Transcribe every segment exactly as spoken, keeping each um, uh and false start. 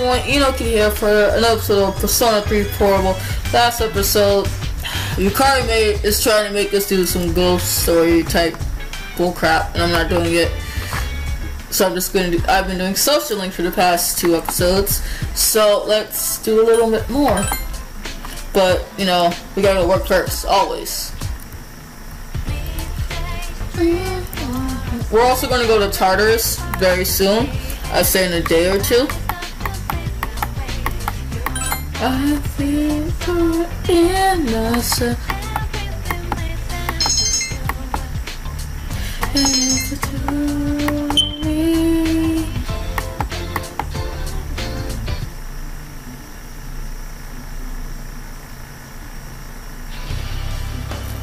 everyone, Enoki here for another episode of Persona three Portable. Last episode, Yukari made, is trying to make us do some ghost story type bullcrap, and I'm not doing it. So I'm just going to do, I've been doing Social Link for the past two episodes, so let's do a little bit more. But, you know, we gotta go work first, always. We're also gonna go to Tartarus very soon. I'd say in a day or two. I feel so innocent. Innocent to me.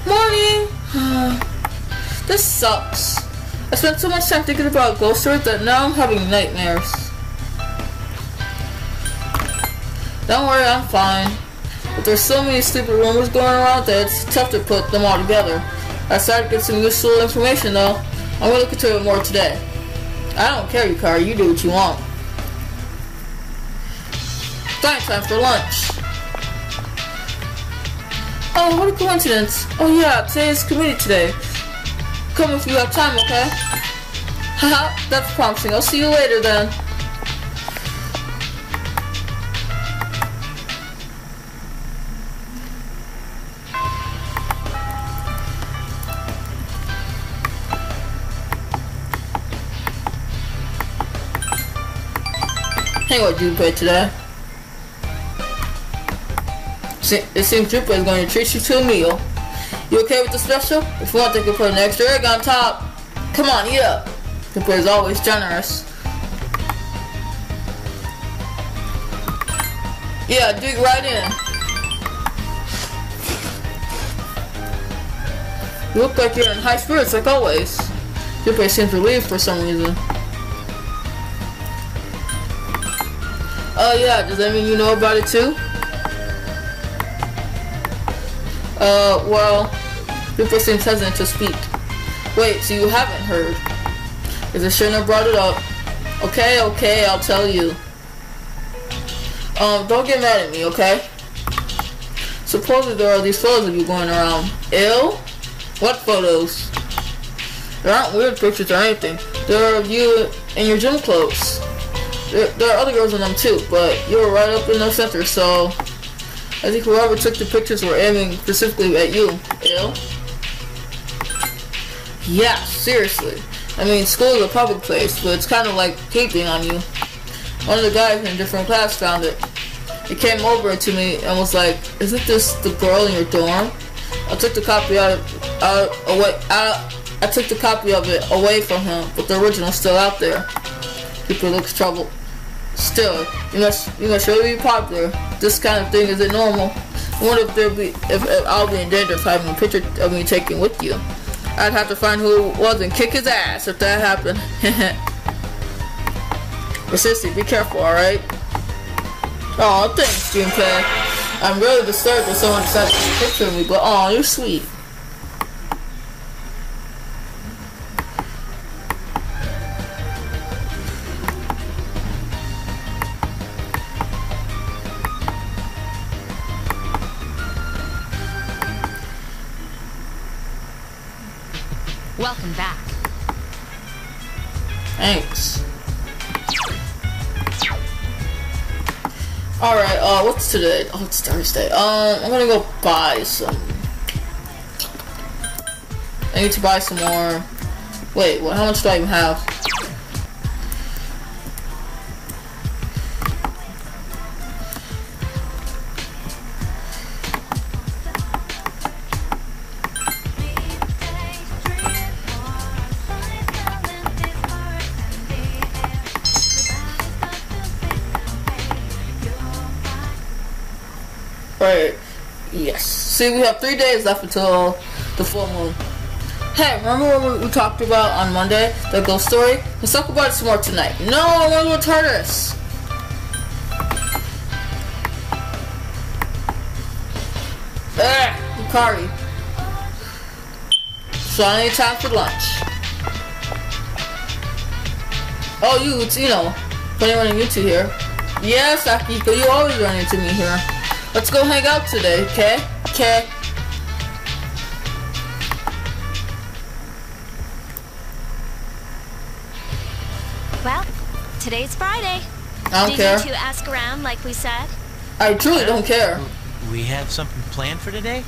Morning. This sucks. I spent so much time thinking about ghost stories that now I'm having nightmares. Don't worry, I'm fine. But there's so many stupid rumors going around that it's tough to put them all together. I started to get some useful information though. I'm gonna look into it more today. I don't care, Yukari, you do what you want. Time time for lunch. Oh, what a coincidence. Oh yeah, today is committee today. Come if you have time, okay? Haha, that's promising. I'll see you later then. Hang on, Junpei today. It seems Junpei is going to treat you to a meal. You okay with the special? If you want, they can put an extra egg on top. Come on, eat up. Junpei is always generous. Yeah, dig right in. You look like you're in high spirits, like always. Junpei seems relieved for some reason. Oh yeah, does that mean you know about it too? Uh, well, Junpei seems hesitant to speak. Wait, so you haven't heard? Because I shouldn't have brought it up. Okay, okay, I'll tell you. Um, don't get mad at me, okay? Supposedly there are these photos of you going around. Ill? What photos? There aren't weird pictures or anything. There are of you in your gym clothes. There, there are other girls in them too, but you were right up in the center, so... I think whoever took the pictures were aiming specifically at you. Ew. Yeah, seriously. I mean, school is a public place, but it's kind of like keeping on you. One of the guys in a different class found it. He came over to me and was like, "Isn't this the girl in your dorm?" I took the copy out of, out away. Out, I took the copy of it away from him, but the original's still out there. People look troubled. Still, you must, you must really be popular. This kind of thing isn't normal. I wonder if there'll be, if, if I'll be in danger of having a picture of me taken with you. I'd have to find who it was and kick his ass if that happened. But sissy, be careful, alright? Aw, thanks, Junpei. I'm really disturbed that someone decided to take a picture of me, but aw, you're sweet. Welcome back. Thanks. Alright, uh, what's today? Oh, it's Thursday. Um, I'm gonna go buy some. I need to buy some more. Wait, what? How much do I even have? Alright, yes. See, we have three days left until the full moon. Hey, remember what we talked about on Monday? The ghost story? Let's talk about it some more tonight. No, I want to go to Tartarus. Ugh, Yukari. So I need time for lunch. Oh, you, it's Eno. Funny running you two here. Yes, Akihiko, you always run into me here. Let's go hang out today, okay? Okay. Well, today's Friday. I don't care. Did you two ask around like we said? I truly don't care. We have something planned for today?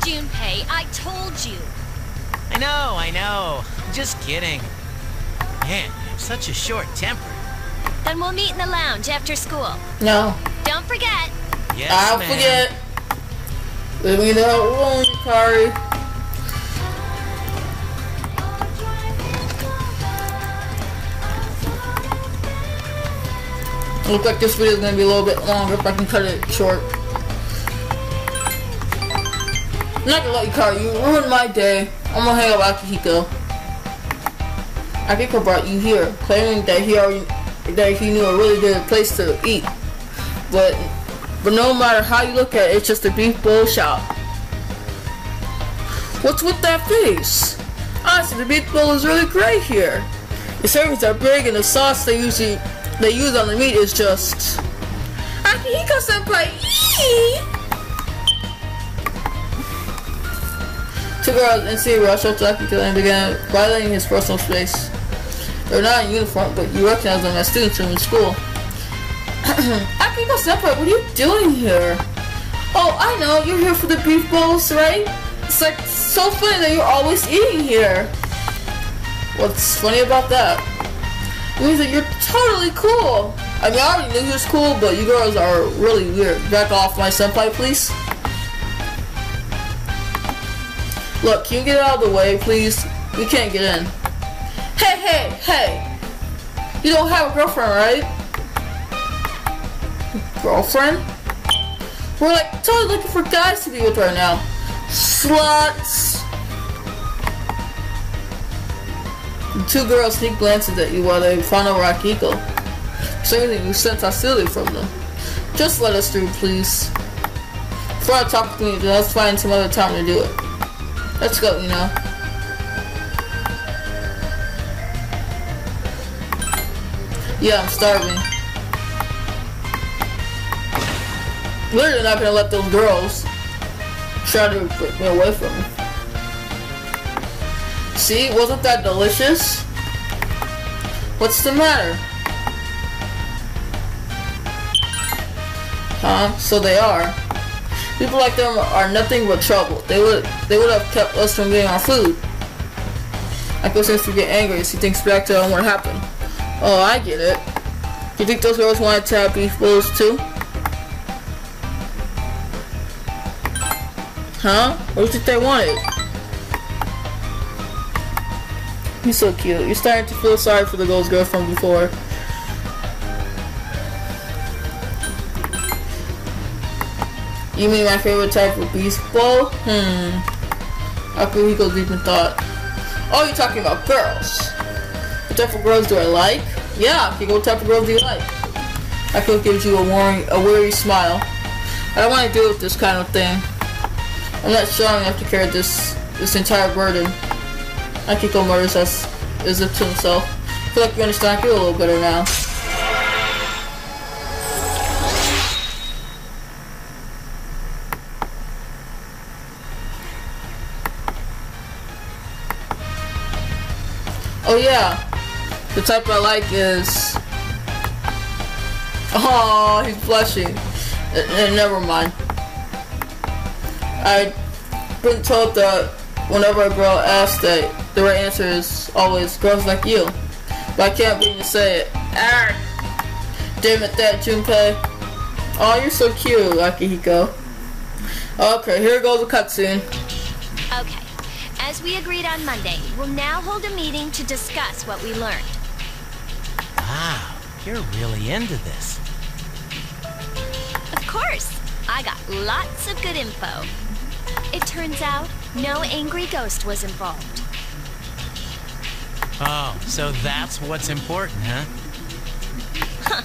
Junpei, I told you. I know, I know. Just kidding. Man, I'm such a short temper. Then we'll meet in the lounge after school. No. Don't forget. Yes, I'll man. forget. Leave me that alone, Yukari. Looks like this video is gonna be a little bit longer if I can cut it short. I'm not gonna let you call you. You ruined my day. I'm gonna hang out with Akihiko. Akihiko brought you here, claiming that he already that he knew a really good place to eat. But but no matter how you look at it, it's just a beef bowl shop. What's with that face? Honestly, the beef bowl is really great here. The servings are big and the sauce they usually they use on the meat is just Akihiko-senpai! Two girls and see rushed up to Akihiko and began violating his personal space. They're not in uniform, but you recognize them as students from school. Akihiko-senpai, what are you doing here? Oh, I know, you're here for the beef bowls, right? It's like so funny that you're always eating here. What's funny about that? It means that you're totally cool. I mean, I already knew you was cool, but you girls are really weird. Back off my senpai, please. Look, can you get out of the way, please? We can't get in. Hey, hey, hey! You don't have a girlfriend, right? Girlfriend? We're like totally looking for guys to be with right now. Sluts! The two girls sneak glances at you while they find over Akihiko. Certainly you sense hostility from them. Just let us through, please. Before I talk to you, let's find some other time to do it. Let's go, you know. Yeah, I'm starving. Literally not gonna let those girls try to get me away from me. See, wasn't that delicious? What's the matter? Huh? So they are. People like them are nothing but trouble. They would they would have kept us from getting our food. Akihiko seems to get angry as he thinks back to what happened. Oh, I get it. You think those girls wanted to have beef bowls too? Huh? What do you think they wanted? You're so cute. You're starting to feel sorry for the girl's girl from before. You mean my favorite type of beast bowl? Hmm. Akihiko deep in thought. Oh, you're talking about girls. What type of girls do I like? Yeah, Akihiko, what type of girls do you like? Akihiko gives you a warning, a weary smile. I don't want to deal with this kind of thing. I'm not strong enough to carry this this entire burden. Akihiko murders us as if to himself. I feel like you understand Akihiko a little better now. Oh yeah, the type I like is. Oh, he's blushing. Uh, never mind. I've been told that whenever a girl asks that, the right answer is always girls like you. But I can't believe you say it. Arr! Damn it, that Junpei. Oh, you're so cute, Akihiko. Okay, here goes a cutscene. Okay. As we agreed on Monday, we'll now hold a meeting to discuss what we learned. Wow, you're really into this. Of course, I got lots of good info. It turns out, no angry ghost was involved. Oh, so that's what's important, huh? Huh.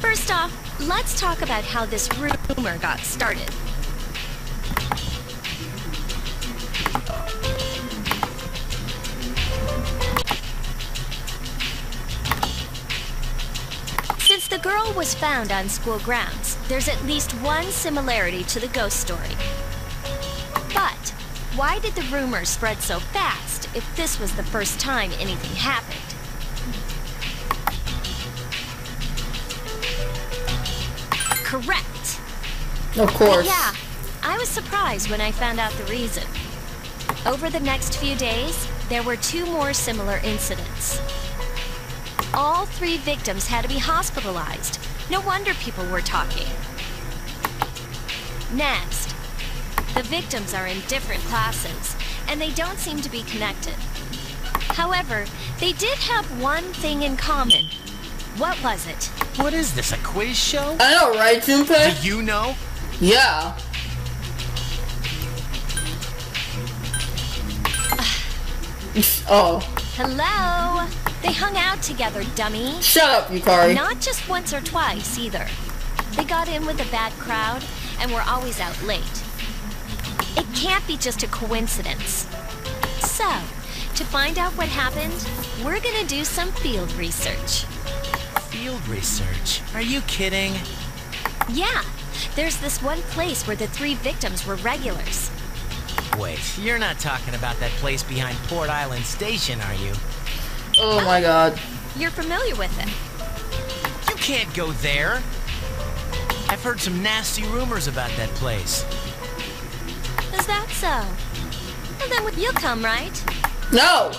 First off, let's talk about how this rumor got started. girl was found on school grounds. There's at least one similarity to the ghost story. But why did the rumor spread so fast if this was the first time anything happened? Correct. Of course. But yeah, I was surprised when I found out the reason. Over the next few days, there were two more similar incidents. All three victims had to be hospitalized. No wonder people were talking. Next, the victims are in different classes, and they don't seem to be connected. However, they did have one thing in common. What was it? What is this, a quiz show? I know, right, Junpei? Do you know? Yeah. Oh. Hello? They hung out together, dummy. Shut up, Yukari. Not just once or twice, either. They got in with a bad crowd and were always out late. It can't be just a coincidence. So, to find out what happened, we're gonna do some field research. Field research? Are you kidding? Yeah. There's this one place where the three victims were regulars. Wait, you're not talking about that place behind Port Island Station, are you? Oh my god. You're familiar with it. You can't go there. I've heard some nasty rumors about that place. Is that so? And then you'll come, right? No!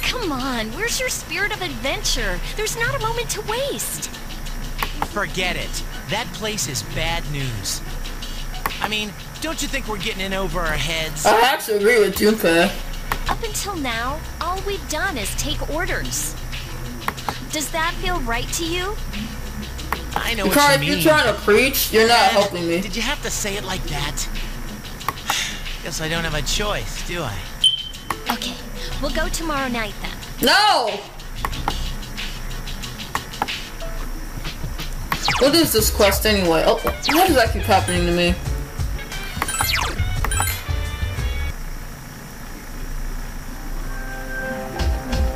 Come on, where's your spirit of adventure? There's not a moment to waste. Forget it. That place is bad news. I mean, don't you think we're getting in over our heads? I have to agree with Junpei. Up until now, all we've done is take orders. Does that feel right to you? I know what you mean. If you're trying to preach, you're not helping me. Did you have to say it like that? Guess I don't have a choice, do I? Okay, we'll go tomorrow night then. No! What is this quest anyway? Oh, what does that keep happening to me?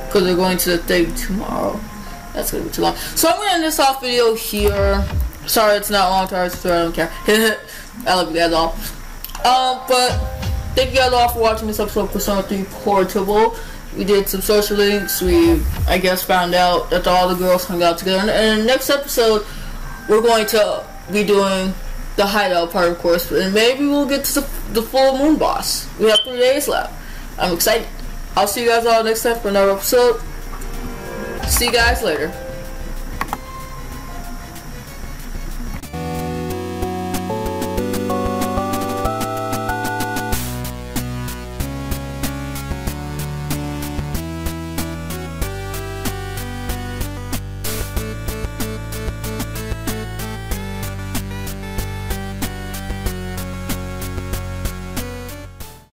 Because we're going to the thing tomorrow. That's going to be too long. So I'm going to end this off video here. Sorry, it's not long, I don't care. I love you guys all. Um, but thank you guys all for watching this episode of Persona three Portable. We did some social links. We, I guess, found out that all the girls hung out together. And in the next episode, we're going to be doing the hideout part, of course. And maybe we'll get to the, the full moon boss. We have three days left. I'm excited. I'll see you guys all next time for another episode. See you guys later.